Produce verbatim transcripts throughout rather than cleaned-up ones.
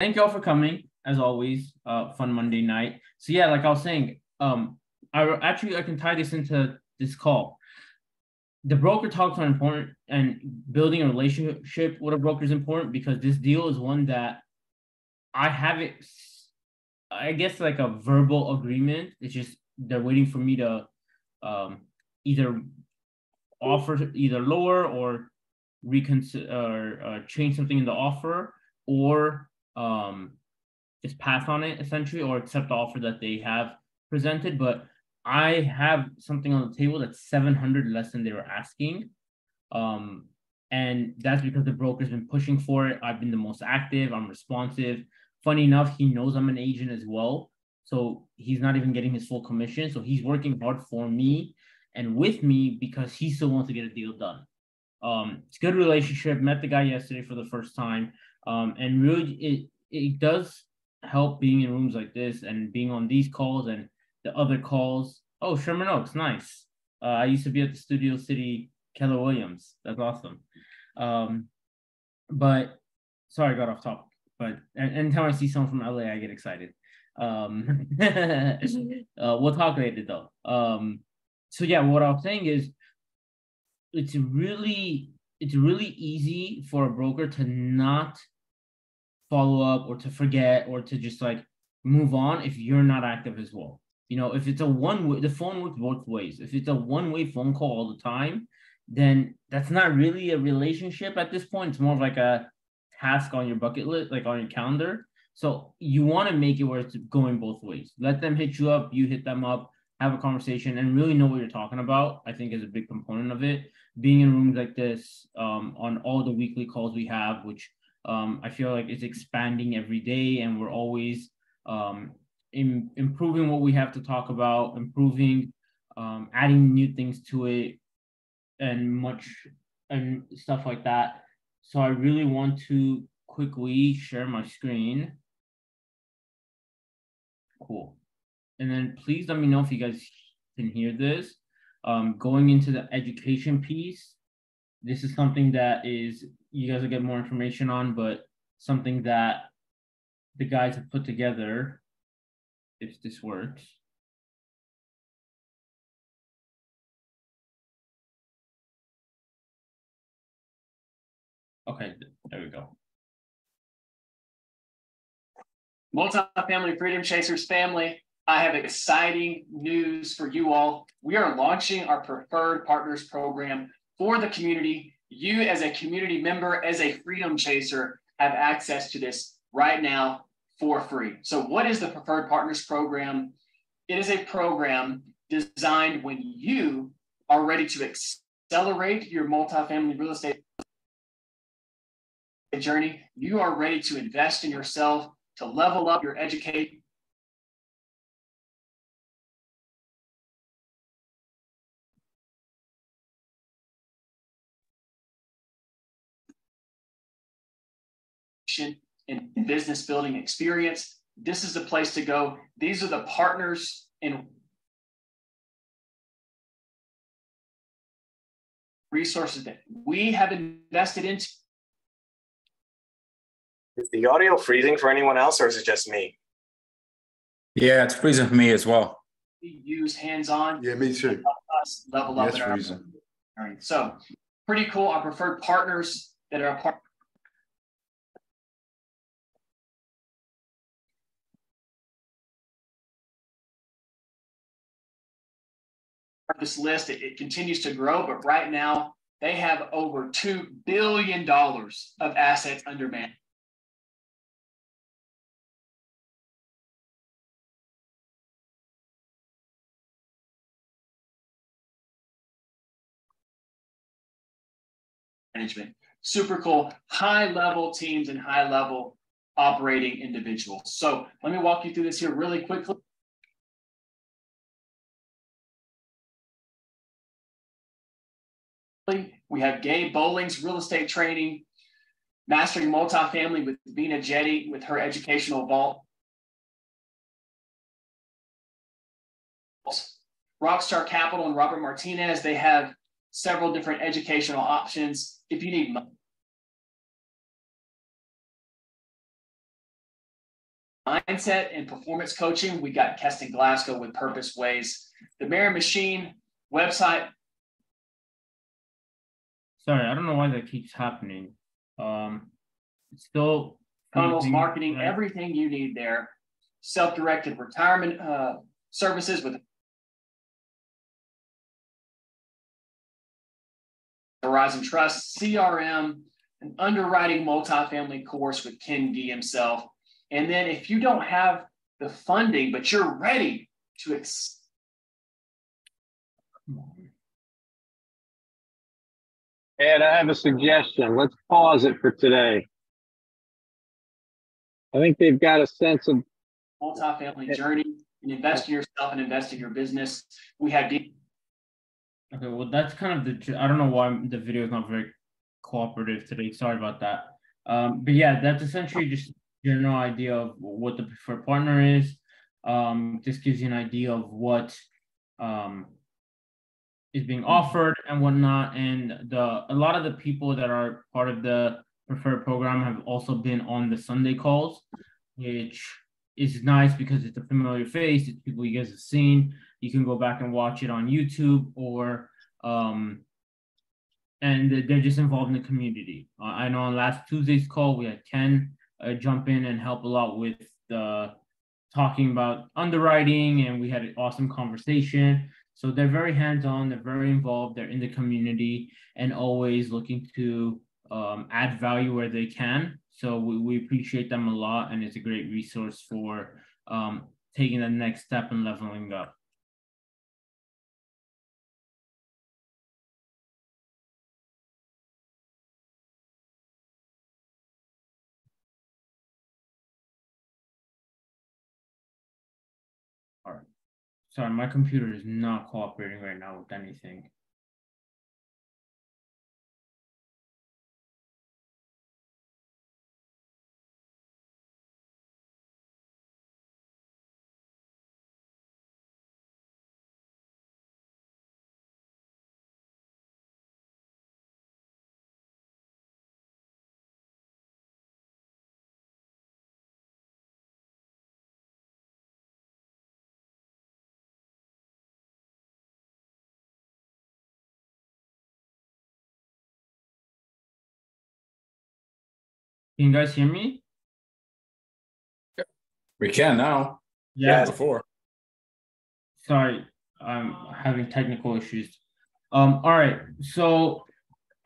Thank y'all for coming, as always. Uh, fun Monday night. So yeah, like I was saying, um, I actually I can tie this into this call. The broker talks are important, and building a relationship with a broker is important because this deal is one that I haven't. I guess like a verbal agreement. It's just they're waiting for me to um, either offer either lower or reconsider or uh, change something in the offer, or um, just pass on it essentially, or accept the offer that they have presented. But I have something on the table that's seven hundred less than they were asking, um, and that's because the broker's been pushing for it. I've been the most active. I'm responsive. Funny enough, he knows I'm an agent as well, so he's not even getting his full commission. So he's working hard for me and with me because he still wants to get a deal done. Um, it's a good relationship. Met the guy yesterday for the first time, um, and really, it it does help being in rooms like this and being on these calls and the other calls. Oh, Sherman Oaks, nice. Uh, I used to be at the Studio City Keller Williams. That's awesome. Um, but sorry, I got off topic. But anytime I see someone from L A, I get excited. Um, uh, we'll talk later, though. Um, so yeah, what I'm saying is, it's really it's really easy for a broker to not follow up or to forget or to just like move on if you're not active as well. You know, if it's a one way, the phone works both ways. If it's a one way phone call all the time, then that's not really a relationship at this point. It's more of like a task on your bucket list, like on your calendar. So you want to make it where it's going both ways. Let them hit you up, you hit them up, have a conversation, and really know what you're talking about, I think is a big component of it. Being in rooms like this, um, on all the weekly calls we have, which um, I feel like it's expanding every day, and we're always um, in, improving what we have to talk about, improving, um, adding new things to it, and much and stuff like that. So I really want to quickly share my screen. Cool. And then please let me know if you guys can hear this. Um, going into the education piece, this is something that is, you guys will get more information on, but something that the guys have put together, if this works. Okay, there we go. Multifamily Freedom Chasers family, I have exciting news for you all. We are launching our Preferred Partners program for the community. You as a community member, as a Freedom Chaser, have access to this right now for free. So what is the Preferred Partners program? It is a program designed when you are ready to accelerate your multifamily real estate journey, you are ready to invest in yourself, to level up your education, and business building experience. This is the place to go. These are the partners and resources that we have invested into. Is the audio freezing for anyone else, or is it just me? Yeah, it's freezing for me as well. We use hands-on. Yeah, me too. Us level yes, up. That's freezing. All right, so pretty cool. Our preferred partners that are a part. This list it, it continues to grow, but right now they have over two billion dollars of assets under management. Management. Super cool, high-level teams and high-level operating individuals. So let me walk you through this here really quickly. We have Gabe Bowling's real estate training, Mastering Multifamily with Vina Jetty with her educational vault. Rockstar Capital and Robert Martinez, they have several different educational options. If you need money, mindset and performance coaching, we got Keston Glasgow with Purpose Ways. The Mirror Machine website. Sorry, I don't know why that keeps happening. Um, it's still funnels, marketing, right? Everything you need there. Self-directed retirement uh, services with Horizon Trust, C R M, an underwriting multifamily course with Ken Gee himself. And then if you don't have the funding, but you're ready to ex- Ed, I have a suggestion. Let's pause it for today. I think they've got a sense of multifamily journey and invest in yourself and invest in your business. We have deep. Okay, well, that's kind of the, I don't know why the video is not very cooperative today. Sorry about that. Um, but yeah, that's essentially just general idea of what the preferred partner is. Um, this gives you an idea of what um, is being offered and whatnot. And the a lot of the people that are part of the preferred program have also been on the Sunday calls, which is nice because it's a familiar face. It's people you guys have seen. You can go back and watch it on YouTube or, um, and they're just involved in the community. Uh, I know on last Tuesday's call, we had Ken uh, jump in and help a lot with uh, talking about underwriting, and we had an awesome conversation. So they're very hands-on, they're very involved, they're in the community and always looking to um, add value where they can. So we, we appreciate them a lot, and it's a great resource for um, taking the next step and leveling up. Sorry, my computer is not cooperating right now with anything. Can you guys hear me? We can now. Yeah. Before. Sorry, I'm having technical issues. Um. All right. So,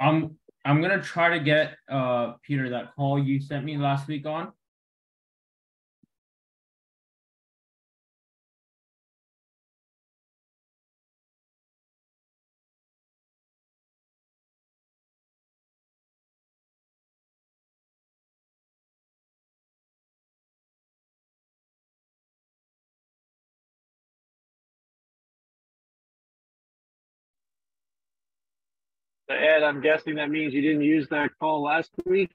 I'm I'm gonna try to get uh Peter that call you sent me last week on. Ed, I'm guessing that means you didn't use that call last week.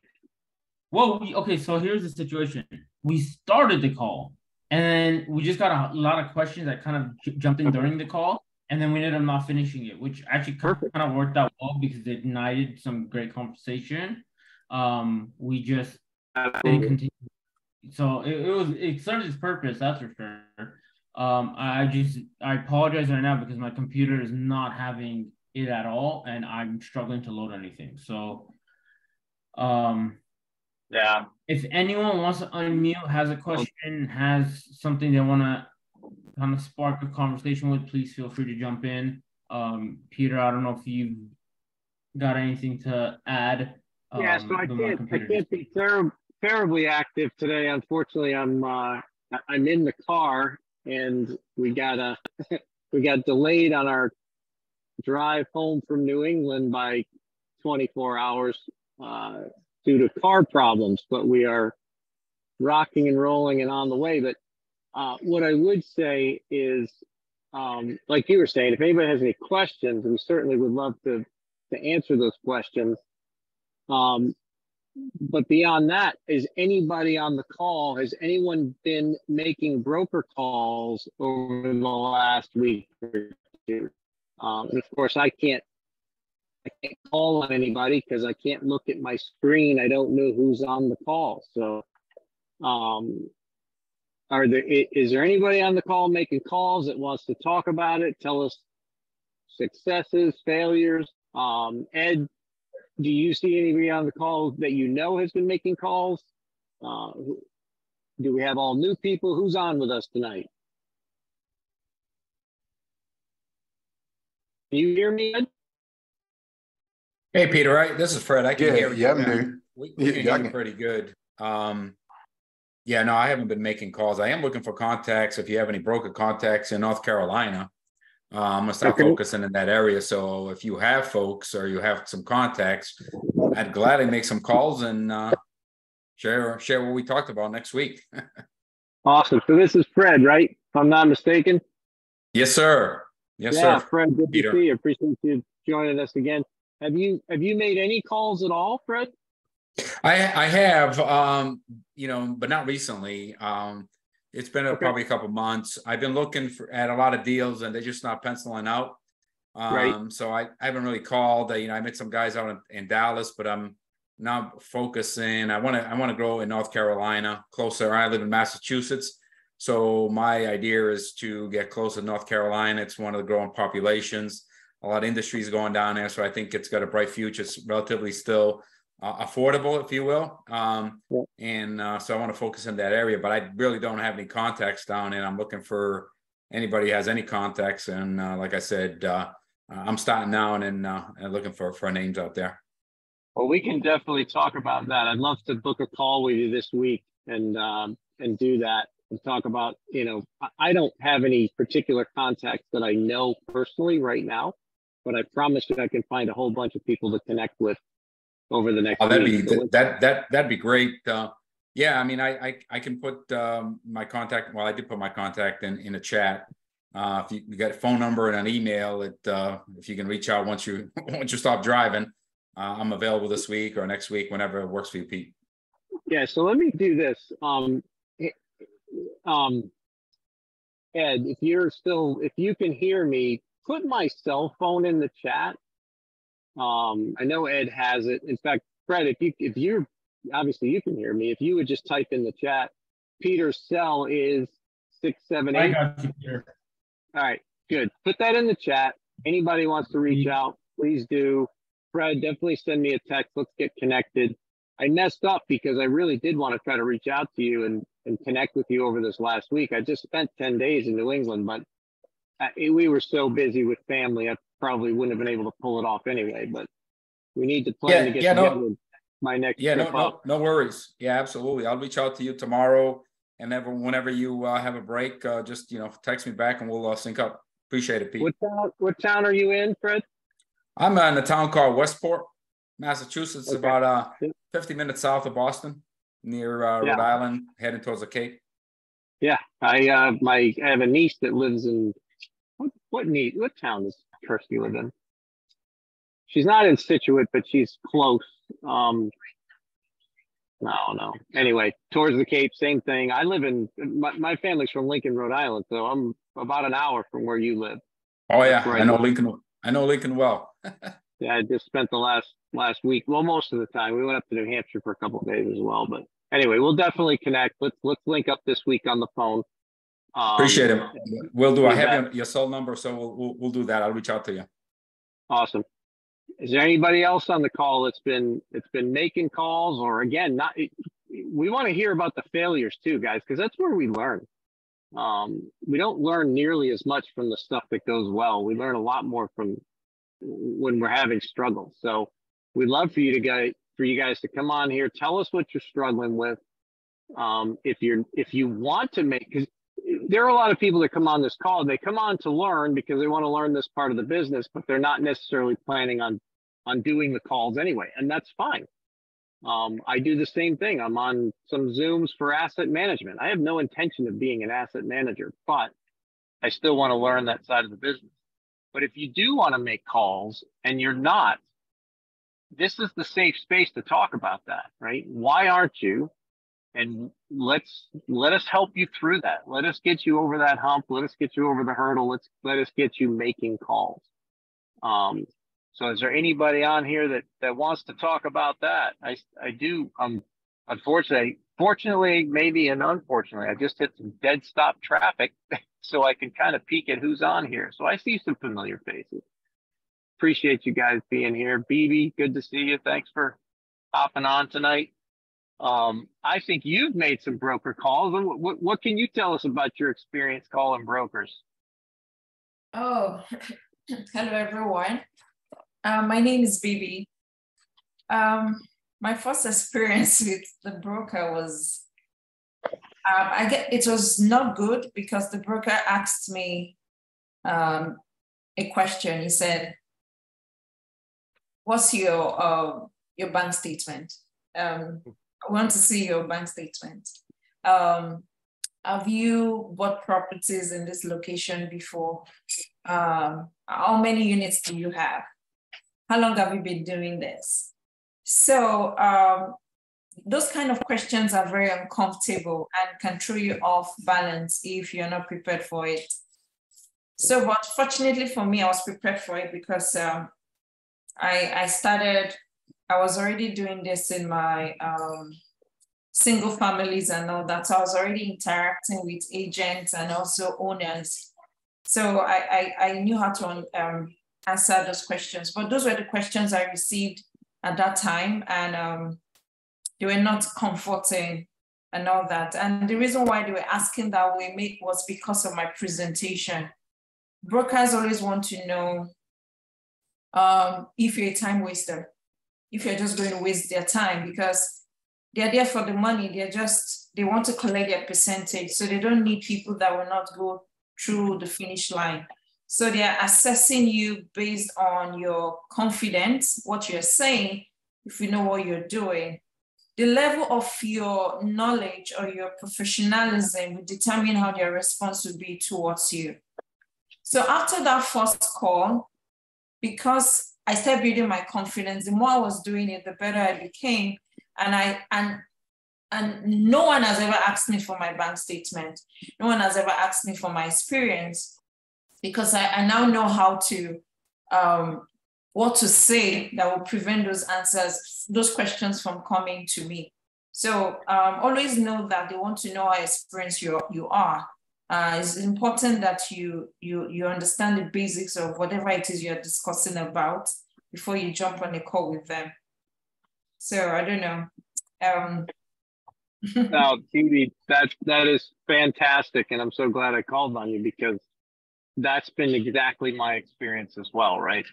Well, we, okay, so here's the situation. We started the call, and we just got a lot of questions that kind of j- jumped in during the call, and then we ended up not finishing it, which actually Perfect. kind of worked out well because it ignited some great conversation. Um, we just Absolutely. didn't continue. So it, it was it served its purpose, that's for sure. Um, I just I apologize right now because my computer is not having it at all, and I'm struggling to load anything. So, um, yeah. If anyone wants to unmute, has a question, has something they want to kind of spark a conversation with, please feel free to jump in. Um, Peter, I don't know if you've got anything to add. Um, yeah, so I can't, I can't be ter- terribly active today. Unfortunately, I'm uh, I'm in the car, and we got a we got delayed on our drive home from New England by twenty-four hours uh, due to car problems, but we are rocking and rolling and on the way. But uh, what I would say is, um, like you were saying, if anybody has any questions, we certainly would love to, to answer those questions. Um, but beyond that, is anybody on the call, has anyone been making broker calls over the last week or two? Um, and of course, I can't I can't call on anybody because I can't look at my screen. I don't know who's on the call. So um, Are there, is there anybody on the call making calls that wants to talk about it? Tell us successes, failures. Um, Ed, do you see anybody on the call that you know has been making calls? Uh, do we have all new people? Who's on with us tonight? Can you hear me, Ed? Hey, Peter, right? This is Fred. I can yeah, hear you. Yeah, man. We, we can yeah, hear pretty good. Um, yeah, no, I haven't been making calls. I am looking for contacts. If you have any broker contacts in North Carolina, uh, I'm going to start okay. focusing in that area. So if you have folks or you have some contacts, I'd gladly make some calls and uh, share, share what we talked about next week. Awesome. So this is Fred, right? If I'm not mistaken. Yes, sir. Yes, yeah, sir. Fred, good Peter. to see you. Appreciate you joining us again. Have you have you made any calls at all, Fred? I I have, um, you know, but not recently. Um, it's been a, okay. probably a couple months. I've been looking for, at a lot of deals, and they're just not penciling out. Um, right. So I, I haven't really called. I, you know, I met some guys out in, in Dallas, but I'm now focusing. I want to I want to grow in North Carolina, closer. I live in Massachusetts. So my idea is to get close to North Carolina. It's one of the growing populations. A lot of industries going down there. So I think it's got a bright future. It's relatively still uh, affordable, if you will. Um, yeah. And uh, so I want to focus in that area, but I really don't have any contacts down there. I'm looking for anybody who has any contacts. And uh, like I said, uh, I'm starting now and, and, uh, and looking for, for names out there. Well, we can definitely talk about that. I'd love to book a call with you this week and um, and do that. And talk about, you know, I don't have any particular contacts that I know personally right now, but I promise you I can find a whole bunch of people to connect with over the next. Oh, that'd week. be that that that'd be great. Uh, yeah, I mean, I I, I can put um, my contact. Well, I did put my contact in in a chat. Uh, if you, you got a phone number and an email, it uh, if you can reach out once you once you stop driving, uh, I'm available this week or next week whenever it works for you, Pete. Yeah. So let me do this. Um, Um, Ed, if you're still, if you can hear me, put my cell phone in the chat. Um, I know Ed has it. In fact, Fred, if you, if you're, obviously you can hear me. If you would just type in the chat, Peter's cell is six seven eight. I got you, Peter. All right, good. Put that in the chat. Anybody wants to reach out, please do. Fred, definitely send me a text. Let's get connected. I messed up because I really did want to try to reach out to you and, and connect with you over this last week. I just spent ten days in New England, but I, we were so busy with family, I probably wouldn't have been able to pull it off anyway, but we need to plan yeah, to get yeah, together no, my next yeah, trip no, up. No, no worries. Yeah, absolutely. I'll reach out to you tomorrow, and whenever, whenever you uh, have a break, uh, just you know, text me back and we'll uh, sync up. Appreciate it, Pete. What town, what town are you in, Fred? I'm in a town called Westport, Massachusetts, okay. about uh, fifty minutes south of Boston, near uh, yeah. Rhode Island, heading towards the Cape. Yeah, I uh, my I have a niece that lives in what what niece what town does Kirsty live in? She's not in Situate, but she's close. Um, no, no. Anyway, towards the Cape, same thing. I live in my, my family's from Lincoln, Rhode Island, so I'm about an hour from where you live. Oh yeah, I, I know live. Lincoln. I know Lincoln well. Yeah, I just spent the last last week. Well, most of the time we went up to New Hampshire for a couple of days as well. But anyway, we'll definitely connect. Let's let's link up this week on the phone. Um, Appreciate it. We'll do. I have your, your cell number, so we'll, we'll we'll do that. I'll reach out to you. Awesome. Is there anybody else on the call that's been that's been making calls or again not? We want to hear about the failures too, guys, because that's where we learn. Um, we don't learn nearly as much from the stuff that goes well. We learn a lot more from when we're having struggles. So we'd love for you to guys for you guys to come on here, tell us what you're struggling with. Um, if you're if you want to make, because there are a lot of people that come on this call, they come on to learn because they want to learn this part of the business, but they're not necessarily planning on on doing the calls anyway, and that's fine. Um, I do the same thing. I'm on some Zooms for asset management. I have no intention of being an asset manager, but I still want to learn that side of the business. But if you do want to make calls and you're not, this is the safe space to talk about that, right? Why aren't you? And let's let us help you through that. Let us get you over that hump. Let us get you over the hurdle. Let's let us get you making calls. Um, so is there anybody on here that that wants to talk about that? I I do. Um, unfortunately, Fortunately, maybe, and unfortunately, I just hit some dead stop traffic so I can kind of peek at who's on here. So I see some familiar faces. Appreciate you guys being here. Bibi, good to see you. Thanks for hopping on tonight. Um, I think you've made some broker calls. What, what, what can you tell us about your experience calling brokers? Oh, hello, everyone. Uh, my name is Bibi. Um, my first experience with the broker was, um, I get, it was not good because the broker asked me um, a question. He said, what's your, uh, your bank statement? Um, I want to see your bank statement. Um, have you bought properties in this location before? Um, how many units do you have? How long have you been doing this? So um, those kind of questions are very uncomfortable and can throw you off balance if you're not prepared for it. So, but fortunately for me, I was prepared for it because um, I, I started, I was already doing this in my um, single families and all that. So I was already interacting with agents and also owners. So I, I, I knew how to um, answer those questions, but those were the questions I received at that time. And um, they were not comforting and all that. And the reason why they were asking that way was because of my presentation. Brokers always want to know um, if you're a time waster, if you're just going to waste their time, because they're there for the money. They're just, they want to collect their percentage. So they don't need people that will not go through the finish line. So they're assessing you based on your confidence, what you're saying, if you know what you're doing. The level of your knowledge or your professionalism will determine how their response will be towards you. So after that first call, because I started building my confidence, the more I was doing it, the better I became. And I and and no one has ever asked me for my bank statement. No one has ever asked me for my experience, because I, I now know how to um, what to say that will prevent those answers, those questions from coming to me. So um, always know that they want to know how experienced you you are. Uh, it's important that you, you, you understand the basics of whatever it is you're discussing about before you jump on a call with them. So I don't know. Um. No, T V, that, that is fantastic. And I'm so glad I called on you, because that's been exactly my experience as well, right?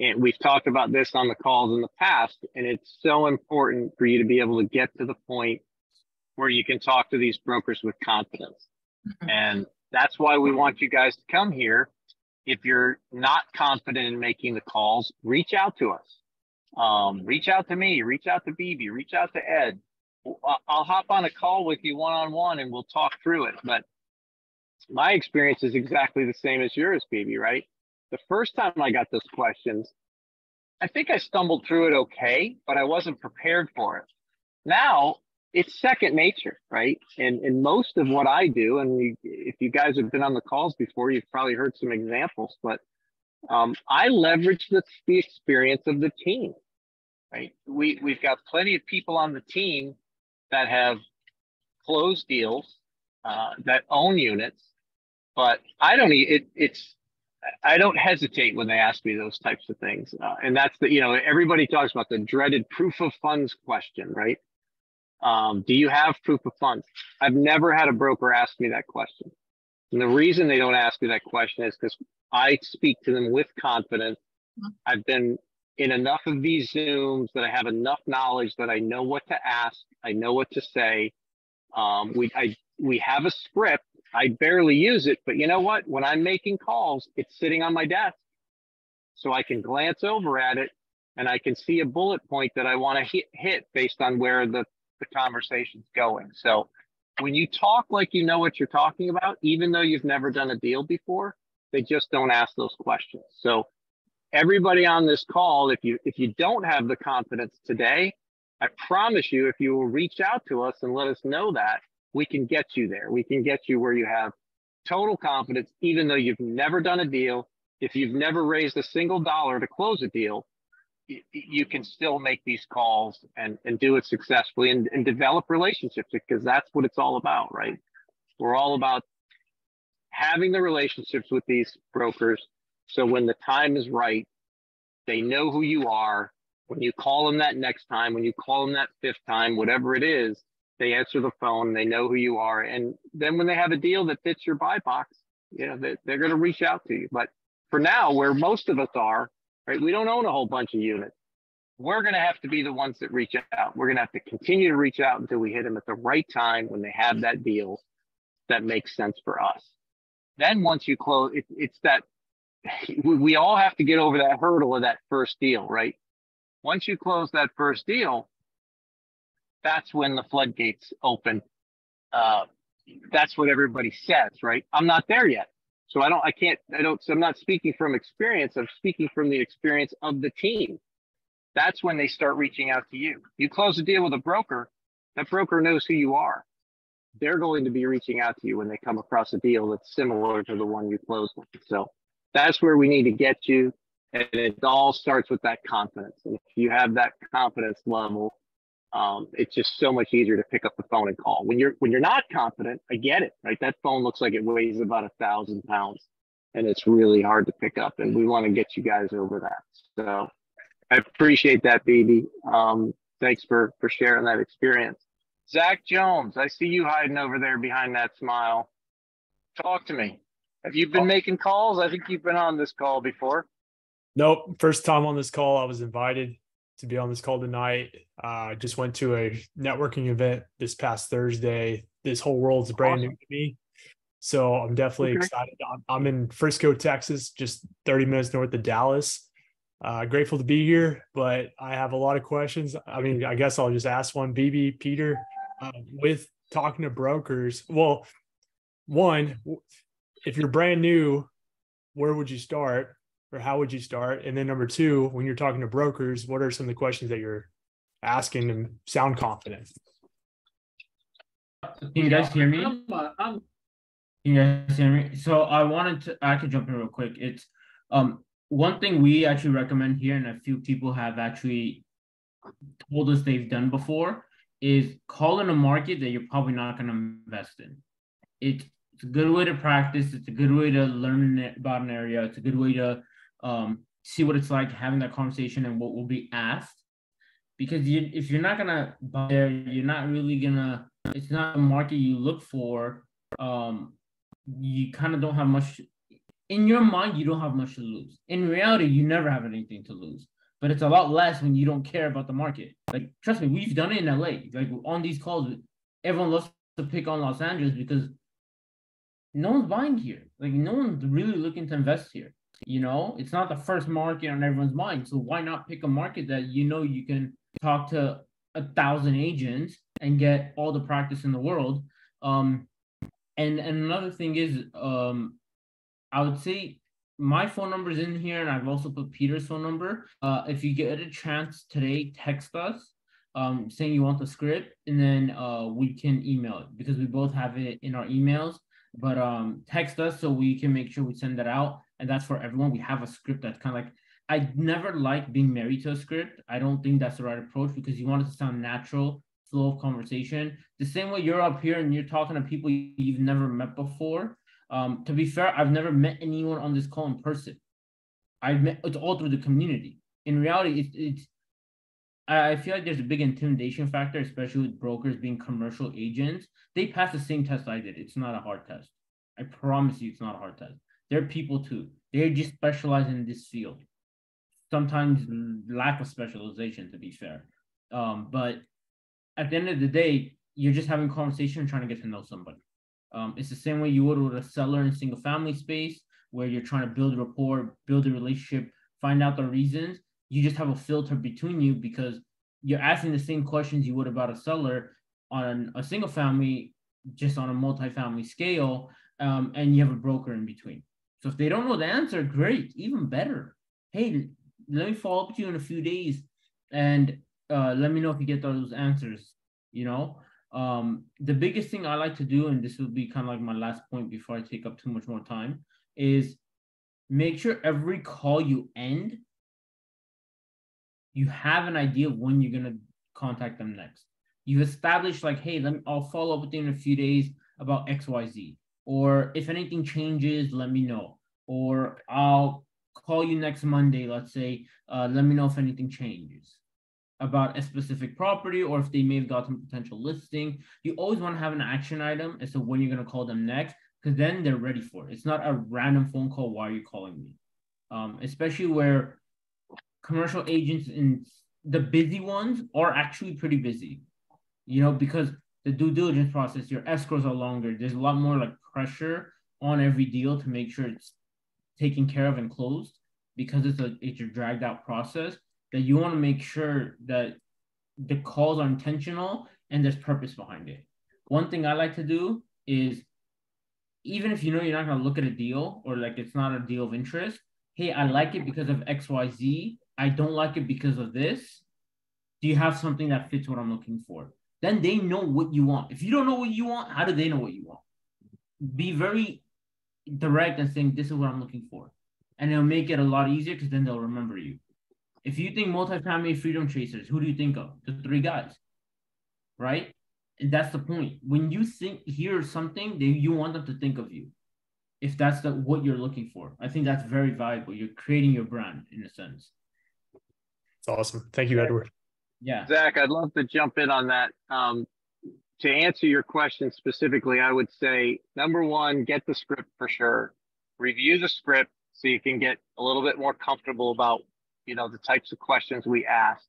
And we've talked about this on the calls in the past, and it's so important for you to be able to get to the point where you can talk to these brokers with confidence. And that's why we want you guys to come here. If you're not confident in making the calls, reach out to us. Um, reach out to me, reach out to Bibi, reach out to Ed. I'll hop on a call with you one-on-one and we'll talk through it. But my experience is exactly the same as yours, Bibi, right? The first time I got those questions, I think I stumbled through it okay, but I wasn't prepared for it. Now, it's second nature, right? And, and most of what I do, and we, if you guys have been on the calls before, you've probably heard some examples, but um, I leverage the, the experience of the team, right? We, we've got plenty of people on the team that have closed deals, uh, that own units, but I don't, it, it's, I don't hesitate when they ask me those types of things. Uh, and that's the, you know, everybody talks about the dreaded proof of funds question, right? Um, do you have proof of funds? I've never had a broker ask me that question. And the reason they don't ask me that question is because I speak to them with confidence. I've been in enough of these Zooms that I have enough knowledge that I know what to ask. I know what to say. Um, we, I, we have a script. I barely use it, but you know what? When I'm making calls, it's sitting on my desk. So I can glance over at it and I can see a bullet point that I want to hit, hit based on where the the conversation's going. So when you talk like you know what you're talking about, even though you've never done a deal before, they just don't ask those questions. So everybody on this call, if you if you don't have the confidence today, I promise you, if you will reach out to us and let us know that, we can get you there. We can get you where you have total confidence, even though you've never done a deal. If you've never raised a single dollar to close a deal, you can still make these calls and, and do it successfully and, and develop relationships, because that's what it's all about, right? We're all about having the relationships with these brokers, so when the time is right, they know who you are. When you call them that next time, when you call them that fifth time, whatever it is, they answer the phone, they know who you are. And then when they have a deal that fits your buy box, you know, they, they're going to reach out to you. But for now, where most of us are, right, we don't own a whole bunch of units. We're going to have to be the ones that reach out. We're going to have to continue to reach out until we hit them at the right time when they have that deal that makes sense for us. Then once you close, it, it's that we all have to get over that hurdle of that first deal, right? Once you close that first deal, that's when the floodgates open. Uh, that's what everybody says, right? I'm not there yet. So I don't, I can't, I don't, so I'm not speaking from experience. I'm speaking from the experience of the team. That's when they start reaching out to you. You close a deal with a broker, that broker knows who you are. They're going to be reaching out to you when they come across a deal that's similar to the one you closed with. So that's where we need to get you. And it all starts with that confidence. And if you have that confidence level, um, it's just so much easier to pick up the phone and call. When you're when you're not confident, I get it, right? That phone looks like it weighs about a thousand pounds and it's really hard to pick up. And we want to get you guys over that. So I appreciate that, Bibi. Um, thanks for, for sharing that experience. Zach Jones, I see you hiding over there behind that smile. Talk to me. Have you been making calls? I think you've been on this call before. Nope. First time on this call. I was invited to be on this call tonight. I uh, just went to a networking event this past Thursday. This whole world's brand awesome. New to me. So I'm definitely okay. excited. I'm, I'm in Frisco, Texas, just thirty minutes north of Dallas. Uh, grateful to be here, but I have a lot of questions. I mean, I guess I'll just ask one. Bibi, Peter, uh, with talking to brokers, well, one, if you're brand new, where would you start? Or how would you start? And then number two, when you're talking to brokers, what are some of the questions that you're asking them? Sound confident. Can you guys hear me? I'm, uh, I'm... Can you guys hear me? So I wanted to, I could jump in real quick. It's um, one thing we actually recommend here, and a few people have actually told us they've done before, is call in a market that you're probably not going to invest in. It's, it's a good way to practice. It's a good way to learn about an area. It's a good way to Um, see what it's like having that conversation and what will be asked, because you, if you're not gonna buy there, you're not really gonna, it's not a market you look for. Um, you kind of don't have much, in your mind, you don't have much to lose. In reality, you never have anything to lose, but it's a lot less when you don't care about the market. Like, trust me, we've done it in L A, like on these calls, everyone loves to pick on Los Angeles because no one's buying here. Like no one's really looking to invest here. You know, it's not the first market on everyone's mind. So why not pick a market that, you know, you can talk to a thousand agents and get all the practice in the world. Um, and, and another thing is, um, I would say my phone number is in here, and I've also put Peter's phone number. Uh, if you get a chance today, text us um, saying you want the script, and then uh, we can email it because we both have it in our emails. But um, text us so we can make sure we send that out. And that's for everyone. We have a script that's kind of like, I never like being married to a script. I don't think that's the right approach, because you want it to sound natural, flow of conversation. The same way you're up here and you're talking to people you've never met before. Um, to be fair, I've never met anyone on this call in person. I've met, it's all through the community. In reality, it's, it's I feel like there's a big intimidation factor, especially with brokers being commercial agents. They pass the same test I did. It's not a hard test. I promise you, it's not a hard test. They're people too. They just specialize in this field. Sometimes lack of specialization, to be fair. Um, but at the end of the day, you're just having conversation and trying to get to know somebody. Um, it's the same way you would with a seller in single family space, where you're trying to build rapport, build a relationship, find out the reasons. You just have a filter between you, because you're asking the same questions you would about a seller on a single family, just on a multifamily scale, um, and you have a broker in between. So if they don't know the answer, great, even better. Hey, let me follow up with you in a few days and uh, let me know if you get those answers. You know, um, the biggest thing I like to do, and this will be kind of like my last point before I take up too much more time, is make sure every call you end You have an idea of when you're going to contact them next. You've established like, hey, let me, I'll follow up with you in a few days about X Y Z. Or if anything changes, let me know. Or I'll call you next Monday, let's say, uh, let me know if anything changes about a specific property or if they may have got some potential listing. You always want to have an action item as to when you're going to call them next, because then they're ready for it. It's not a random phone call, why are you calling me? Um, especially where commercial agents and the busy ones are actually pretty busy, you know, because the due diligence process, your escrows are longer. There's a lot more like pressure on every deal to make sure it's taken care of and closed, because it's a, it's a dragged out process that you want to make sure that the calls are intentional and there's purpose behind it. One thing I like to do is, even if you know you're not going to look at a deal or like it's not a deal of interest, hey, I like it because of X Y Z. I don't like it because of this. Do you have something that fits what I'm looking for? Then they know what you want. If you don't know what you want, how do they know what you want? Be very direct and saying, this is what I'm looking for. And it'll make it a lot easier because then they'll remember you. If you think Multifamily Freedom Chasers, who do you think of? The three guys, right? And that's the point. When you think, hear something, they, you want them to think of you. If that's the, what you're looking for. I think that's very valuable. You're creating your brand in a sense. It's awesome. Thank you, Edward. Yeah. Zach, I'd love to jump in on that. Um, to answer your question specifically, I would say, number one, get the script for sure. Review the script so you can get a little bit more comfortable about, you know, the types of questions we ask.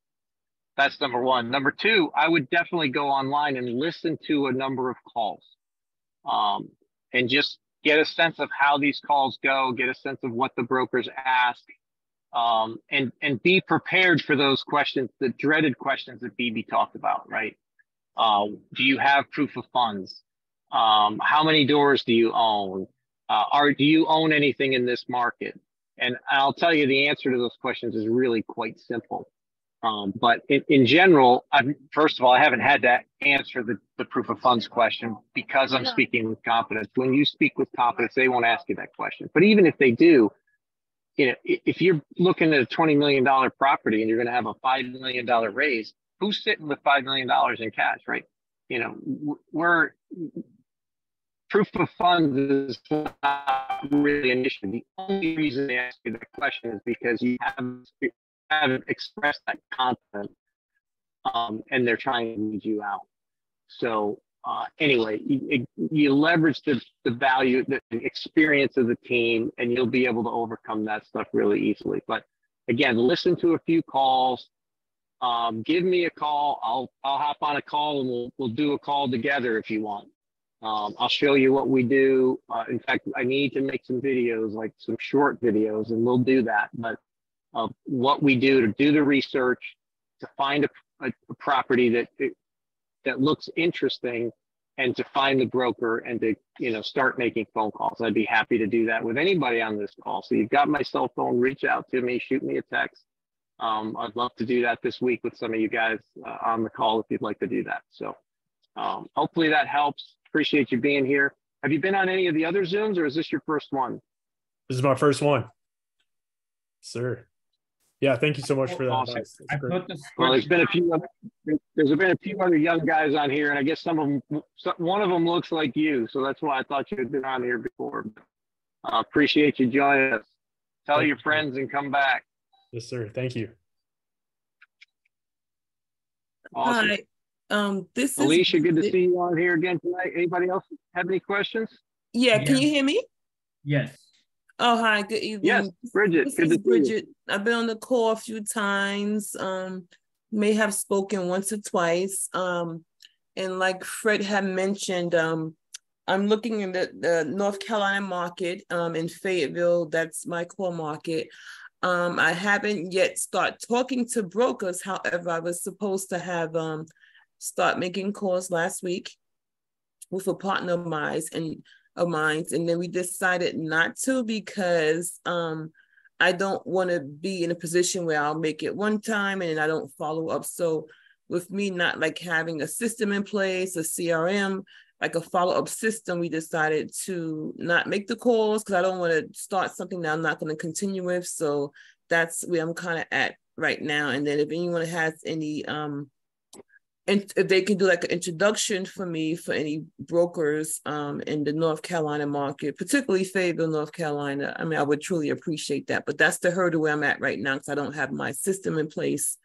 That's number one. Number two, I would definitely go online and listen to a number of calls um, and just get a sense of how these calls go, get a sense of what the brokers ask, um, and, and be prepared for those questions, the dreaded questions that Bibi talked about, right? Uh, do you have proof of funds? Um, how many doors do you own? Uh, are, do you own anything in this market? And I'll tell you, the answer to those questions is really quite simple. Um, but in, in general, I'm, first of all, I haven't had to answer the, the proof of funds question because I'm speaking with confidence. When you speak with confidence, they won't ask you that question. But even if they do, you know, if you're looking at a twenty million dollar property and you're going to have a five million dollar raise, who's sitting with five million dollars in cash, right? You know, we're proof of funds is not really an issue. The only reason they ask you that question is because you haven't haven't expressed that confidence, um, and they're trying to lead you out. So uh, anyway, you, you leverage the, the value, the experience of the team, and you'll be able to overcome that stuff really easily. But again, listen to a few calls. Um, give me a call. I'll, I'll hop on a call and we'll, we'll do a call together if you want. Um, I'll show you what we do. Uh, in fact, I need to make some videos, like some short videos, and we'll do that. But of what we do to do the research, to find a, a, a property that that looks interesting, and to find the broker and to, you know, start making phone calls. I'd be happy to do that with anybody on this call. So you've got my cell phone, reach out to me, shoot me a text. Um, I'd love to do that this week with some of you guys uh, on the call if you'd like to do that. So um, hopefully that helps. Appreciate you being here. Have you been on any of the other Zooms, or is this your first one? This is my first one, sir. Yeah, thank you so much for that. Awesome. I put the well, there's been a few. Other, there's been a few other young guys on here, and I guess some of them, one of them looks like you, so that's why I thought you had been on here before. Uh, appreciate you joining us. Tell thank your friends you. and come back. Yes, sir. Thank you. Awesome. Hi. Um, this Alicia, is Alicia. Good to see you on here again tonight. Anybody else have any questions? Yeah. Can yeah. you hear me? Yes. Oh, hi, good evening. Yes, Bridget. This good is to Bridget. You. I've been on the call a few times, um, may have spoken once or twice. Um, and like Fred had mentioned, um, I'm looking in the, the North Carolina market um, in Fayetteville. That's my core market. Um, I haven't yet started talking to brokers. However, I was supposed to have um, start making calls last week with a partner of mine, and of mine, and then we decided not to because um, I don't want to be in a position where I'll make it one time and I don't follow up. So with me not like having a system in place, a C R M, like a follow-up system, we decided to not make the calls because I don't want to start something that I'm not going to continue with. So that's where I'm kind of at right now. And then if anyone has any, um, and if they can do like an introduction for me for any brokers um, in the North Carolina market, particularly Fayetteville, North Carolina, I mean, I would truly appreciate that. But that's the hurdle where I'm at right now, because I don't have my system in place,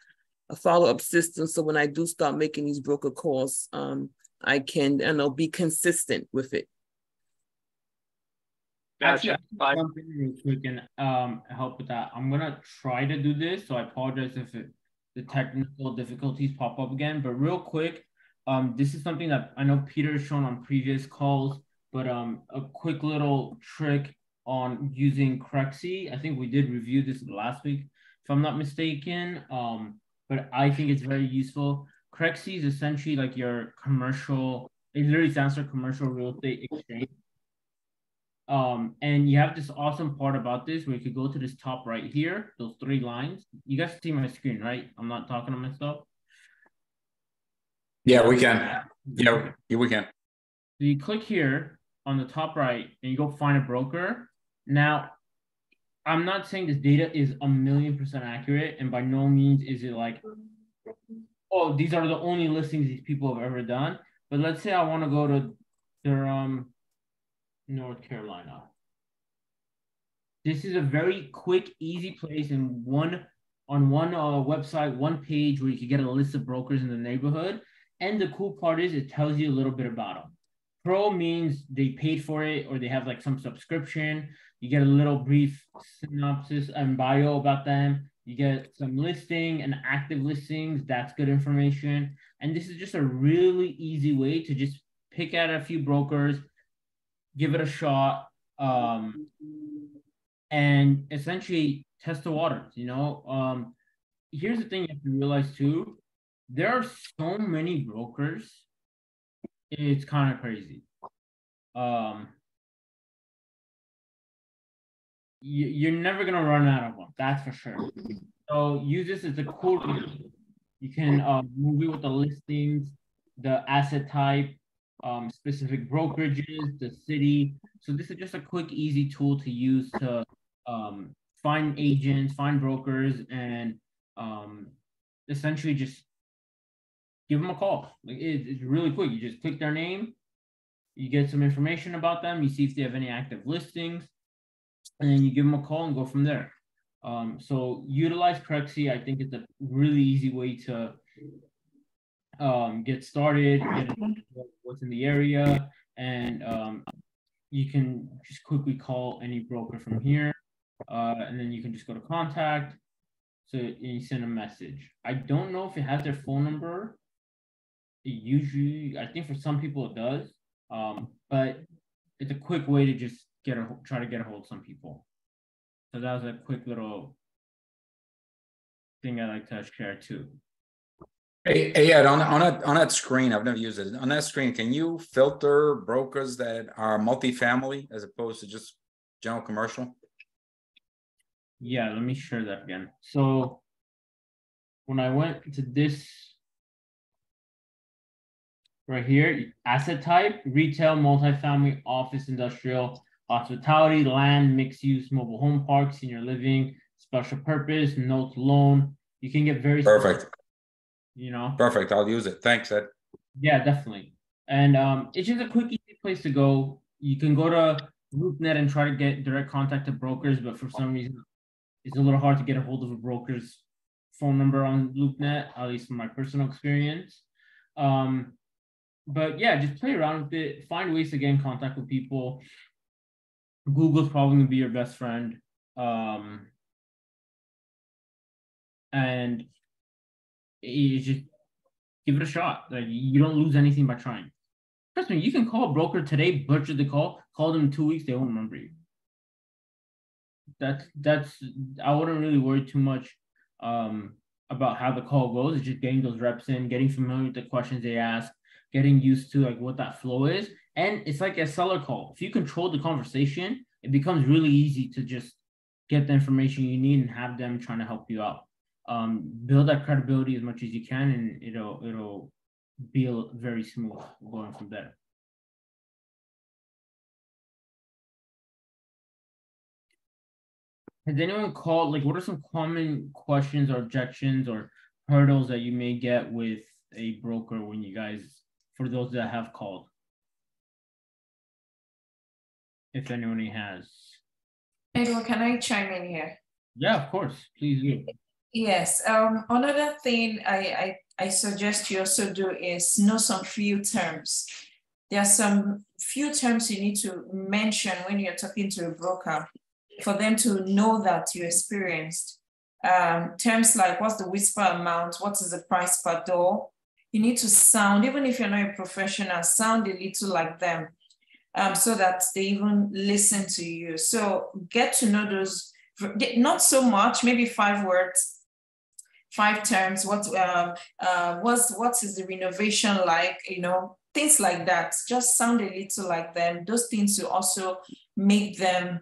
a follow-up system. So when I do start making these broker calls, um, I can, and I'll be consistent with it. Actually, I can, if we can um, help with that. I'm going to try to do this. So I apologize if it, the technical difficulties pop up again, but real quick, um, this is something that I know Peter's shown on previous calls, but um, a quick little trick on using CREXI. I think we did review this last week, if I'm not mistaken, um, but I think it's very useful. CREXI is essentially like your commercial, it literally stands for commercial real estate exchange. Um, and you have this awesome part about this where you could go to this top right here, those three lines. You guys see my screen, right? I'm not talking to myself. Yeah, we can. Yeah, we can. So you click here on the top right and you go find a broker. Now, I'm not saying this data is a million percent accurate, and by no means is it like, oh, these are the only listings these people have ever done. But let's say I want to go to Durham, North Carolina. This is a very quick, easy place in one on one uh, website, one page where you can get a list of brokers in the neighborhood. And the cool part is it tells you a little bit about them. Pro means they paid for it or they have like some subscription. You get a little brief synopsis and bio about them. You get some listing and active listings. That's good information. And this is just a really easy way to just pick out a few brokers, give it a shot, um, and essentially test the waters, you know? Um, here's the thing you have to realize too, there are so many brokers, it's kind of crazy. Um, you, you're never gonna run out of one, that's for sure. So use this as a cool, you can uh, move it with the listings, the asset type, Um, specific brokerages, the city. So this is just a quick, easy tool to use to um, find agents, find brokers, and um, essentially just give them a call. Like it, it's really quick. You just click their name, you get some information about them, you see if they have any active listings, and then you give them a call and go from there. Um, so utilize CREXI. I think it's a really easy way to Um, get started, get what's in the area, and um, you can just quickly call any broker from here, uh, and then you can just go to contact, so you send a message. I don't know if it has their phone number. It usually, I think for some people it does, um, but it's a quick way to just get a, try to get a hold of some people. So that was a quick little thing I like to share too. Hey, hey Ed, on, on, that, on that screen, I've never used it. On that screen, can you filter brokers that are multifamily as opposed to just general commercial? Yeah, let me share that again. So when I went to this right here, asset type, retail, multifamily, office, industrial, hospitality, land, mixed use, mobile home park, senior living, special purpose, note loan. You can get very perfect. You know, perfect. I'll use it. Thanks, Ed. Yeah, definitely. And um, it's just a quick, easy place to go. You can go to LoopNet and try to get direct contact to brokers, but for some reason, it's a little hard to get a hold of a broker's phone number on LoopNet, at least from my personal experience. Um, but yeah, just play around with it. Find ways to get in contact with people. Google's probably going to be your best friend. Um, and you just give it a shot. Like, you don't lose anything by trying. Trust me, you can call a broker today, butcher the call, call them in two weeks, they won't remember you. That's, that's, I wouldn't really worry too much um, about how the call goes. It's just getting those reps in, getting familiar with the questions they ask, getting used to like what that flow is. And it's like a seller call. If you control the conversation, it becomes really easy to just get the information you need and have them trying to help you out. Um, build that credibility as much as you can, and it'll it'll be very smooth going from there. has anyone called, like, what are some common questions or objections or hurdles that you may get with a broker when you guys, for those that have called? If anyone has. Edward, can I chime in here? Yeah, of course, please do. Yes, um, another thing I, I, I suggest you also do is know some few terms. There are some few terms you need to mention when you're talking to a broker for them to know that you're experienced. Um, terms like, what's the whisper amount? What is the price per door? You need to sound, even if you're not a professional, sound a little like them, um, so that they even listen to you. So get to know those, not so much, maybe five words, five terms. What, um, uh, what's, what is the renovation like, you know, things like that. Just sound a little like them. Those things will also make them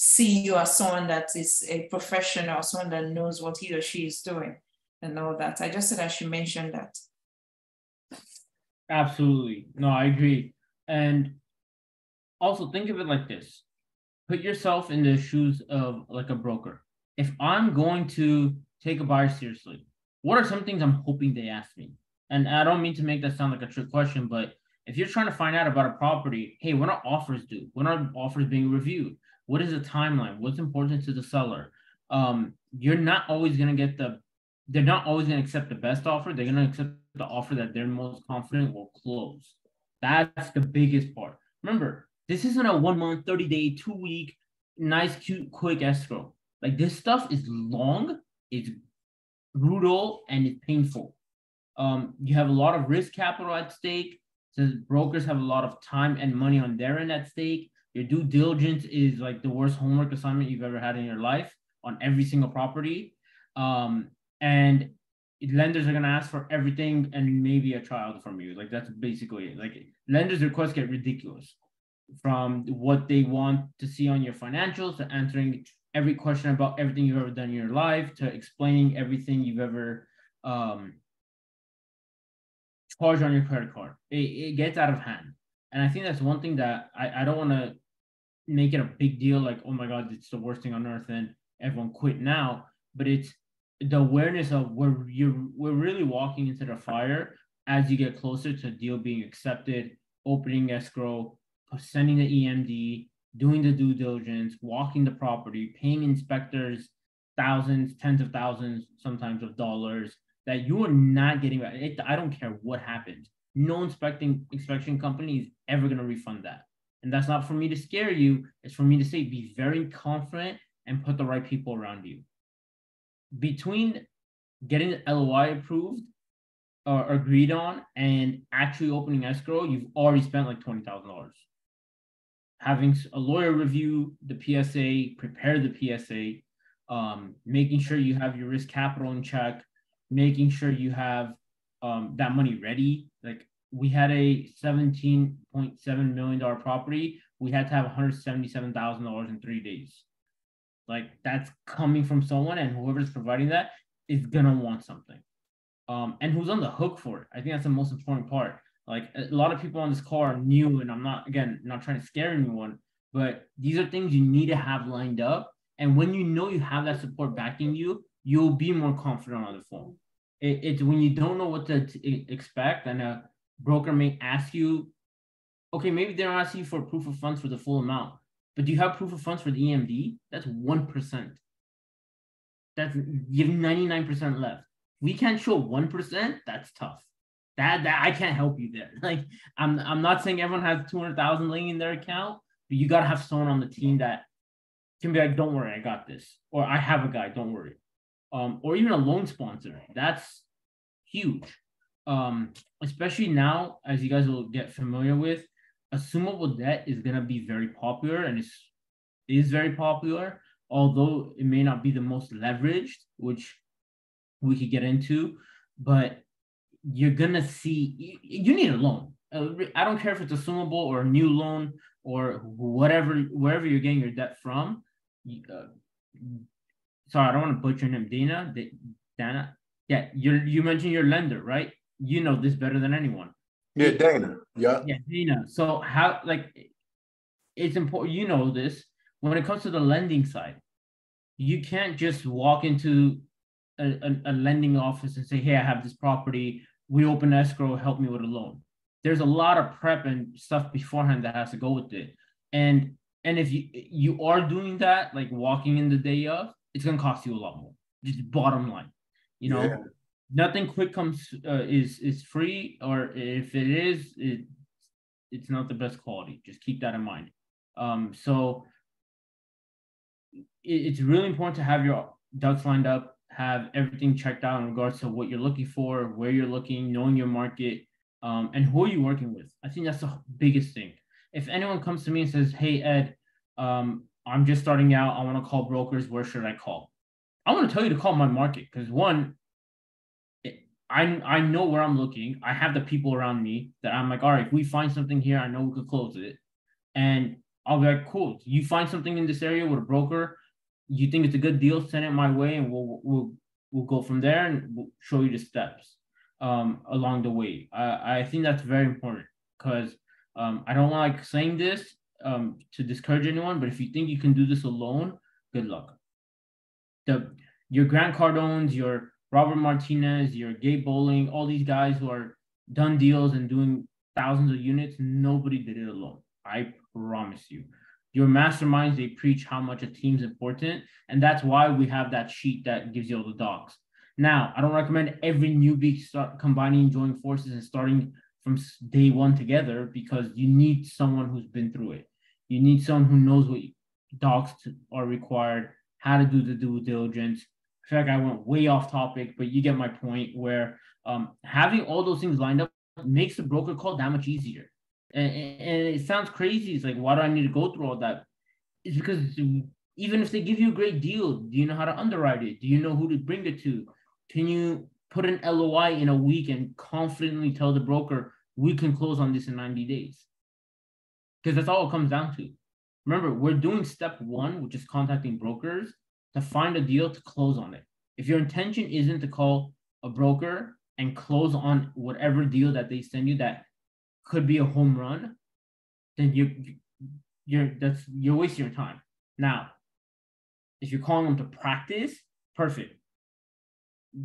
see you as someone that is a professional, someone that knows what he or she is doing and all that. I just said I should mention that. Absolutely. No, I agree. And also think of it like this. Put yourself in the shoes of like a broker. If I'm going to take a buyer seriously, what are some things I'm hoping they ask me? And I don't mean to make that sound like a trick question, but if you're trying to find out about a property, hey, when are offers due? When are offers being reviewed? What is the timeline? What's important to the seller? Um, you're not always going to get the, they're not always going to accept the best offer. They're going to accept the offer that they're most confident will close. That's the biggest part. Remember, this isn't a one month, thirty day, two week, nice, cute, quick escrow. Like this stuff is long, it's brutal, and it's painful. Um, you have a lot of risk capital at stake. So brokers have a lot of time and money on their end at stake. Your due diligence is like the worst homework assignment you've ever had in your life on every single property. Um, and lenders are going to ask for everything and maybe a child from you. Like that's basically it. Like lenders' requests get ridiculous, from what they want to see on your financials to answering every question about everything you've ever done in your life to explaining everything you've ever um, charged on your credit card. It, it gets out of hand. And I think that's one thing that I, I don't want to make it a big deal, like, oh my God, it's the worst thing on earth and everyone quit now. But it's the awareness of where you're, we're really walking into the fire as you get closer to a deal being accepted, opening escrow, sending the E M D, doing the due diligence, walking the property, paying inspectors thousands, tens of thousands, sometimes of dollars that you are not getting back. It, I don't care what happened. No inspecting inspection company is ever going to refund that. And that's not for me to scare you. It's for me to say, be very confident and put the right people around you. Between getting the L O I approved or agreed on and actually opening escrow, you've already spent like twenty thousand dollars. Having a lawyer review the P S A, prepare the P S A, um, making sure you have your risk capital in check, making sure you have um, that money ready. Like we had a seventeen point seven million dollar property. We had to have one hundred seventy-seven thousand dollars in three days. Like that's coming from someone, and whoever's providing that is gonna want something. Um, and who's on the hook for it. I think that's the most important part. Like a lot of people on this call are new, and I'm not, again, not trying to scare anyone, but these are things you need to have lined up. And when you know you have that support backing you, you'll be more confident on the phone. It, it's when you don't know what to t- expect, and a broker may ask you, okay, maybe they're asking you for proof of funds for the full amount, but do you have proof of funds for the E M D? That's one percent. That's, you have ninety-nine percent left. We can't show one percent, that's tough. That, that I can't help you there. Like I'm I'm not saying everyone has two hundred thousand laying in their account, but you gotta have someone on the team that can be like, don't worry, I got this. Or I have a guy, don't worry. Um, or even a loan sponsor. That's huge. Um, especially now, as you guys will get familiar with, assumable debt is gonna be very popular, and it's, it is very popular, although it may not be the most leveraged, which we could get into, but you're gonna see, you need a loan. I don't care if it's assumable or a new loan or whatever, wherever you're getting your debt from. You, uh, sorry, I don't want to butcher him, Dana. Dana, yeah, you you mentioned your lender, right? You know this better than anyone. Yeah, Dana. Yeah. Yeah, Dana. So how, like, it's important. You know this when it comes to the lending side. you can't just walk into a, a, a lending office and say, hey, I have this property. We open escrow, help me with a loan. There's a lot of prep and stuff beforehand that has to go with it. And and if you, you are doing that, like walking in the day of, it's going to cost you a lot more. Just bottom line, you know, yeah. Nothing quick comes uh, is, is free, or if it is, it, it's not the best quality. Just keep that in mind. Um, so it, it's really important to have your ducks lined up, have everything checked out in regards to what you're looking for, where you're looking, knowing your market, um, and who you're working with. I think that's the biggest thing. If anyone comes to me and says, hey, Ed, um, I'm just starting out. I want to call brokers. Where should I call? I want to tell you to call my market because, one, it, I, I know where I'm looking. I have the people around me that I'm like, all right, if we find something here, I know we could close it. And I'll be like, cool. You find something in this area with a broker, you think it's a good deal, send it my way, and we'll we'll, we'll go from there, and we'll show you the steps um, along the way. I, I think that's very important because um, I don't like saying this um, to discourage anyone, but if you think you can do this alone, good luck. The, your Grant Cardones, your Robert Martinez, your Gabe Bowling, all these guys who are done deals and doing thousands of units, nobody did it alone. I promise you. Your masterminds, they preach how much a team's important. And that's why we have that sheet that gives you all the docs. Now, I don't recommend every newbie start combining, joining forces and starting from day one together because you need someone who's been through it. You need someone who knows what docs to, are required, how to do the due diligence. I feel like I went way off topic, but you get my point where um, having all those things lined up makes the broker call that much easier. And, and it sounds crazy. It's like, why do I need to go through all that? It's because even if they give you a great deal, do you know how to underwrite it? Do you know who to bring it to? Can you put an L O I in a week and confidently tell the broker, we can close on this in ninety days? Because that's all it comes down to. Remember, we're doing step one, which is contacting brokers to find a deal to close on it. If your intention isn't to call a broker and close on whatever deal that they send you that could be a home run, then you, you're that's you're wasting your time. Now, if you're calling them to practice, perfect.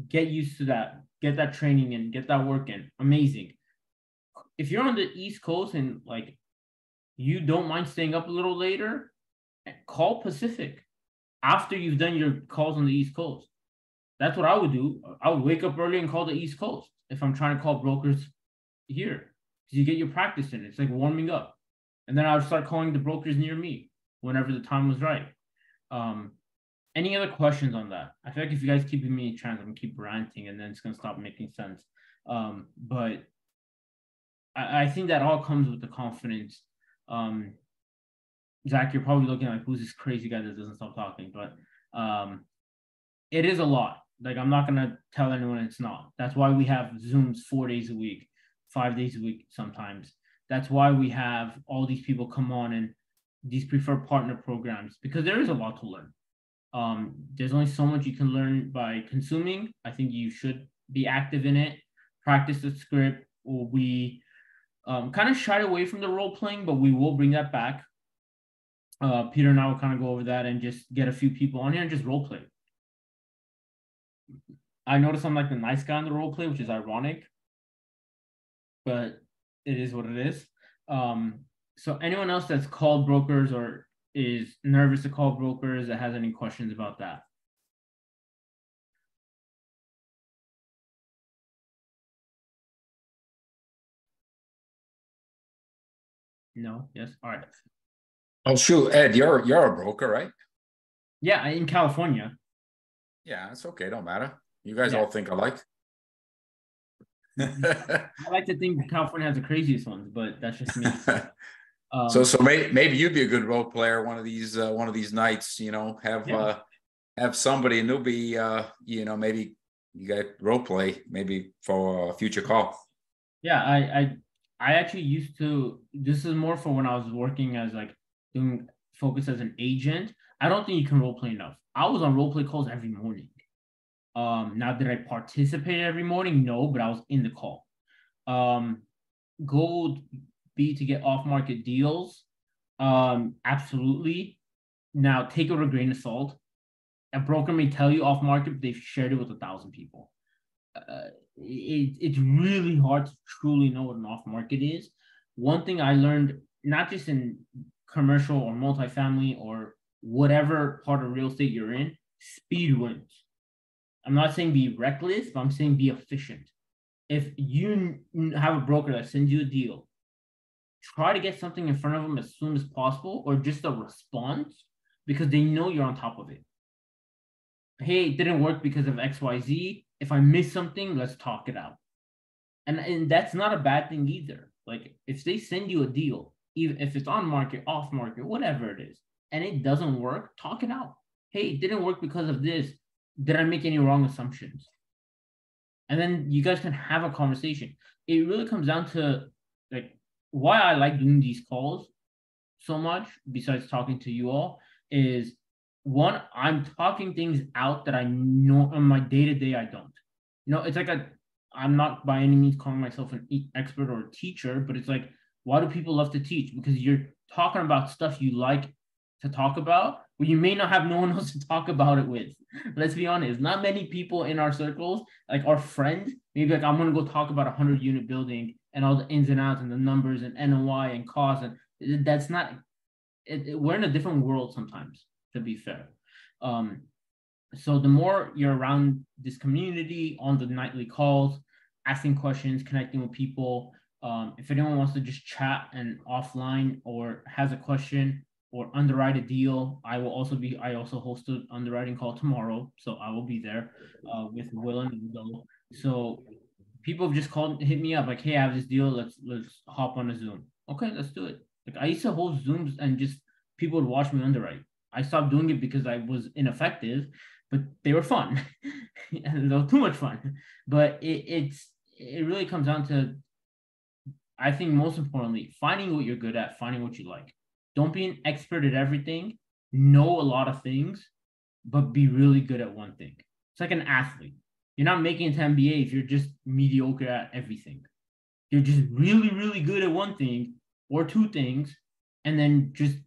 Get used to that. Get that training in. Get that work in. Amazing. If you're on the East Coast and like you don't mind staying up a little later, call Pacific after you've done your calls on the East Coast. That's what I would do. I would wake up early and call the East Coast if I'm trying to call brokers here. You get your practice in. It's like warming up. And then I would start calling the brokers near me whenever the time was right. Um, any other questions on that? I feel like if you guys keep me in trance, I'm going to keep ranting and then it's going to stop making sense. Um, but I, I think that all comes with the confidence. Um, Zach, you're probably looking like, who's this crazy guy that doesn't stop talking? But um, it is a lot. Like, I'm not going to tell anyone it's not. That's why we have Zooms four days a week. Five days a week sometimes. That's why we have all these people come on and these preferred partner programs, because there is a lot to learn. Um, there's only so much you can learn by consuming. I think you should be active in it, practice the script, or we um, kind of shied away from the role playing, but we will bring that back. Uh, Peter and I will kind of go over that and just get a few people on here and just role play. I notice I'm like the nice guy in the role play, which is ironic, but it is what it is. Um, so anyone else that's called brokers or is nervous to call brokers that has any questions about that? No, yes, all right. Oh shoot, Ed, you're, you're a broker, right? Yeah, in California. Yeah, it's okay, don't matter. You guys yeah. all think alike. I like to think California has the craziest ones, but that's just me. Um, so, so may, maybe you'd be a good role player one of these uh, one of these nights. You know, have yeah. uh, have somebody, and they'll be uh, you know, maybe you got role play maybe for a future call. Yeah, I, I I actually used to. This is more for when I was working as like doing focus as an agent. I don't think you can role play enough. I was on role play calls every morning. Um, now that I participate every morning, no, but I was in the call. Um, goal be to get off market deals. Um, absolutely. Now take it with a grain of salt. A broker may tell you off market, but they've shared it with a thousand people. Uh, it, it's really hard to truly know what an off market is. One thing I learned, not just in commercial or multifamily or whatever part of real estate you're in, speed wins. I'm not saying be reckless, but I'm saying be efficient. If you have a broker that sends you a deal, try to get something in front of them as soon as possible, or just a response, because they know you're on top of it. Hey, it didn't work because of X Y Z. If I miss something, let's talk it out. And, and that's not a bad thing either. Like if they send you a deal, even if it's on market, off market, whatever it is, and it doesn't work, talk it out. Hey, it didn't work because of this. Did I make any wrong assumptions? And then you guys can have a conversation. It really comes down to like why I like doing these calls so much, besides talking to you all, is one, I'm talking things out that I know on my day-to-day I don't. You know, it's like a, I'm not by any means calling myself an expert or a teacher, but it's like, why do people love to teach? Because you're talking about stuff you like to talk about, but you may not have no one else to talk about it with. Let's be honest, not many people in our circles, like our friends, maybe like I'm going to go talk about a hundred-unit building and all the ins and outs and the numbers and N O I and costs. And that's not, it, it, we're in a different world sometimes, to be fair. Um, so the more you're around this community on the nightly calls, asking questions, connecting with people, um, if anyone wants to just chat and offline or has a question or underwrite a deal, I will also be, I also host an underwriting call tomorrow. So I will be there uh, with Will and Will. So people have just called, hit me up like, hey, I have this deal. Let's, let's hop on a Zoom. Okay, let's do it. Like I used to host Zooms and just people would watch me underwrite. I stopped doing it because I was ineffective, but they were fun. They were too much fun. But it, it's it really comes down to, I think most importantly, finding what you're good at, finding what you like. Don't be an expert at everything. Know a lot of things, but be really good at one thing. It's like an athlete. You're not making it to M B A if you're just mediocre at everything. You're just really, really good at one thing or two things, and then just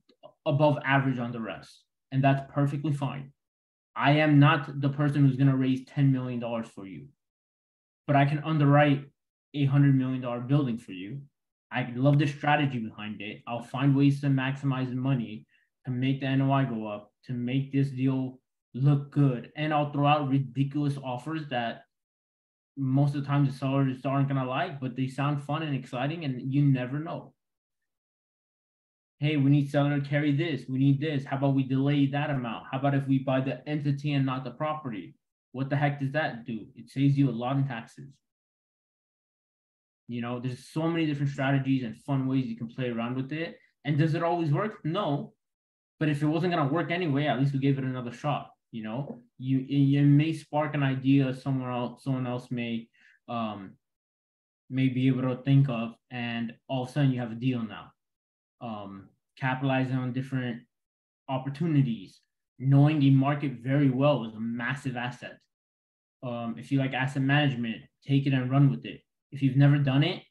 above average on the rest. And that's perfectly fine. I am not the person who's going to raise ten million dollars for you, but I can underwrite a hundred million dollar building for you. I love the strategy behind it. I'll find ways to maximize the money, to make the N O I go up, to make this deal look good. And I'll throw out ridiculous offers that most of the time the sellers aren't going to like, but they sound fun and exciting, and you never know. Hey, we need seller to carry this. We need this. How about we delay that amount? How about if we buy the entity and not the property? What the heck does that do? It saves you a lot in taxes. You know, there's so many different strategies and fun ways you can play around with it. And does it always work? No. But if it wasn't going to work anyway, at least we gave it another shot. You know, you, you may spark an idea somewhere else, someone else may, um, may be able to think of, and all of a sudden you have a deal now. Um, capitalizing on different opportunities, knowing the market very well is a massive asset. Um, if you like asset management, take it and run with it. If you've never done it,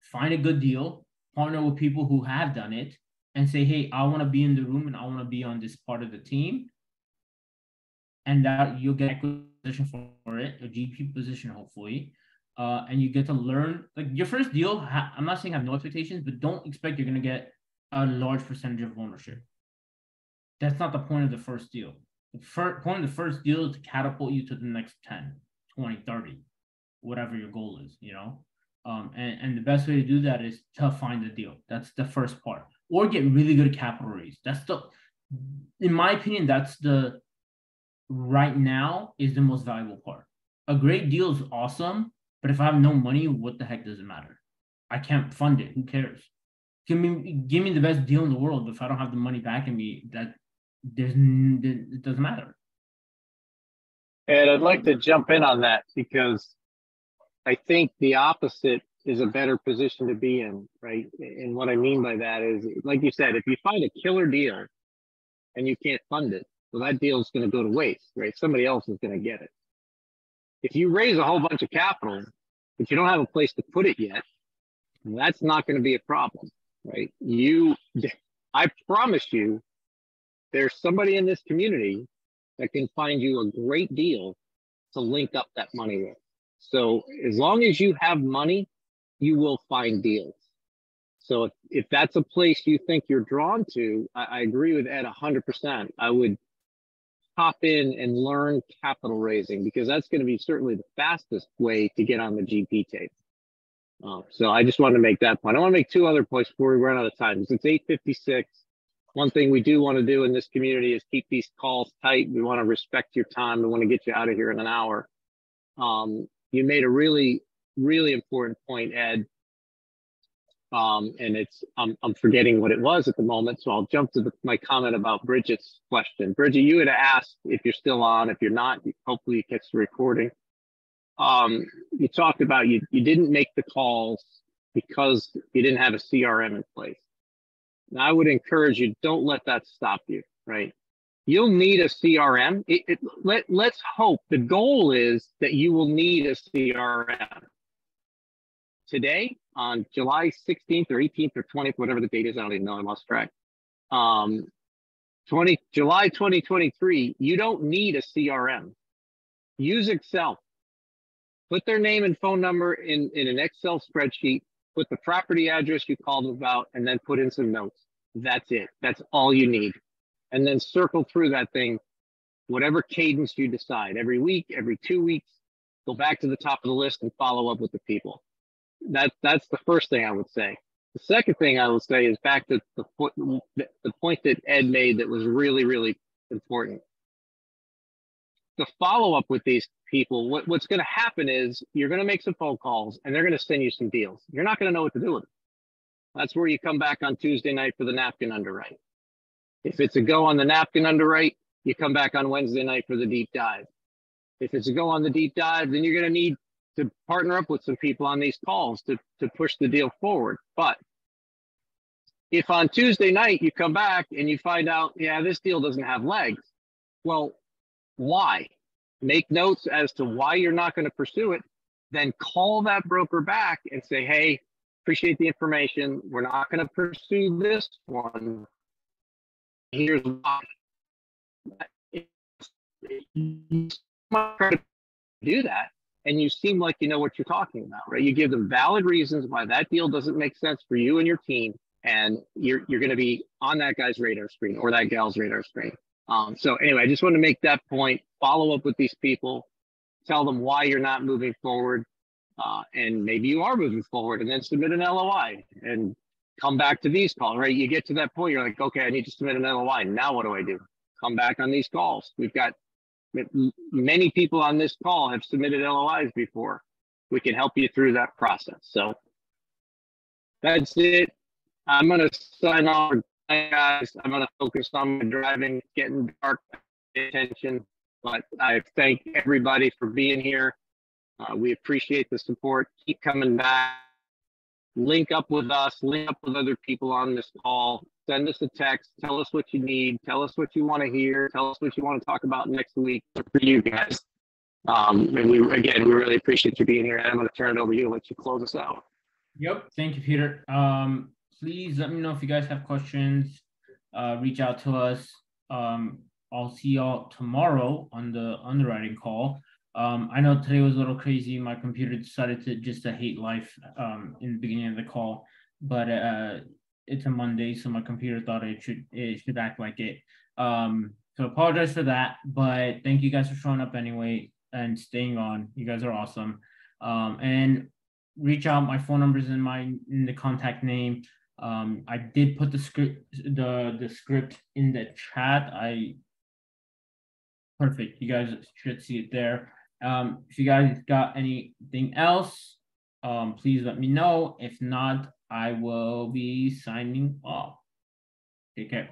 find a good deal, partner with people who have done it, and say, hey, I want to be in the room and I want to be on this part of the team. And that you'll get a position for it, a G P position, hopefully. Uh, and you get to learn, like your first deal, ha- I'm not saying have no expectations, but don't expect you're going to get a large percentage of ownership. That's not the point of the first deal. The fir- point of the first deal is to catapult you to the next ten, twenty, thirty, whatever your goal is, you know? Um, and, and the best way to do that is to find a deal. That's the first part. Or get really good capital raise. That's the, in my opinion, that's the, right now is the most valuable part. A great deal is awesome, but if I have no money, what the heck does it matter? I can't fund it. Who cares? Give me, give me the best deal in the world. But if I don't have the money back in me, that there's, it doesn't matter. And I'd like to jump in on that because I think the opposite is a better position to be in, right? And what I mean by that is, like you said, if you find a killer deal and you can't fund it, well, that deal is going to go to waste, right? Somebody else is going to get it. If you raise a whole bunch of capital, but you don't have a place to put it yet, that's not going to be a problem, right? You, I promise you, there's somebody in this community that can find you a great deal to link up that money with. So as long as you have money, you will find deals. So if, if that's a place you think you're drawn to, I, I agree with Ed one hundred percent. I would hop in and learn capital raising, because that's going to be certainly the fastest way to get on the G P tape. Um, so I just wanted to make that point. I want to make two other points before we run out of time. It's eight fifty-six. One thing we do want to do in this community is keep these calls tight. We want to respect your time. We want to get you out of here in an hour. Um, you made a really, really important point, Ed. Um, and it's I'm, I'm forgetting what it was at the moment, so I'll jump to the, my comment about Bridget's question. Bridget, you had asked if you're still on. If you're not, you, hopefully you catch the recording. Um, you talked about you, you didn't make the calls because you didn't have a C R M in place. And I would encourage you, don't let that stop you, right? You'll need a C R M. It, it, let, let's hope the goal is that you will need a C R M. Today, on July sixteenth or eighteenth or twentieth, whatever the date is, I don't even know, I lost track. Um, July twenty twenty-three, you don't need a C R M. Use Excel. Put their name and phone number in, in an Excel spreadsheet. Put the property address you called about, and then put in some notes. That's it. That's all you need. And then circle through that thing, whatever cadence you decide, every week, every two weeks, go back to the top of the list and follow up with the people. That, that's the first thing I would say. The second thing I will say is back to the, the point that Ed made that was really, really important. The follow-up with these people, what, what's going to happen is you're going to make some phone calls and they're going to send you some deals. You're not going to know what to do with them. That's where you come back on Tuesday night for the napkin underwrite. If it's a go on the napkin underwrite, you come back on Wednesday night for the deep dive. If it's a go on the deep dive, then you're going to need to partner up with some people on these calls to, to push the deal forward. But if on Tuesday night you come back and you find out, yeah, this deal doesn't have legs, well, why? Make notes as to why you're not going to pursue it, then call that broker back and say, hey, appreciate the information. We're not going to pursue this one. Here's why. You might do that, and you seem like you know what you're talking about, right? You give them valid reasons why that deal doesn't make sense for you and your team, and you're, you're going to be on that guy's radar screen or that gal's radar screen. Um, so anyway, I just want to make that point. Follow up with these people, tell them why you're not moving forward, uh, and maybe you are moving forward, and then submit an L O I and come back to these calls, right? You get to that point, you're like, okay, I need to submit an L O I. Now what do I do? Come back on these calls. We've got many people on this call have submitted L O Is before. We can help you through that process. So that's it. I'm going to sign off. Guys, I'm going to focus on my driving, getting dark, attention. But I thank everybody for being here. Uh, we appreciate the support. Keep coming back. Link up with us. Link up with other people on this call. Send us a text. Tell us what you need. Tell us what you want to hear. Tell us what you want to talk about next week for you guys. Um, and we again, we really appreciate you being here. I'm going to turn it over to you and let you close us out. Yep. Thank you, Peter. Um, please let me know if you guys have questions. Uh, reach out to us. Um, I'll see y'all tomorrow on the underwriting call. Um, I know today was a little crazy. My computer decided to just to hate life um, in the beginning of the call, but uh, it's a Monday, so my computer thought it should it should act like it. Um, so apologize for that, but thank you guys for showing up anyway and staying on. You guys are awesome. Um, and reach out. My phone number is in my in the contact name. Um, I did put the script the the script in the chat. I Perfect. You guys should see it there. Um, if you guys got anything else, um, please let me know. If not, I will be signing off. Take care.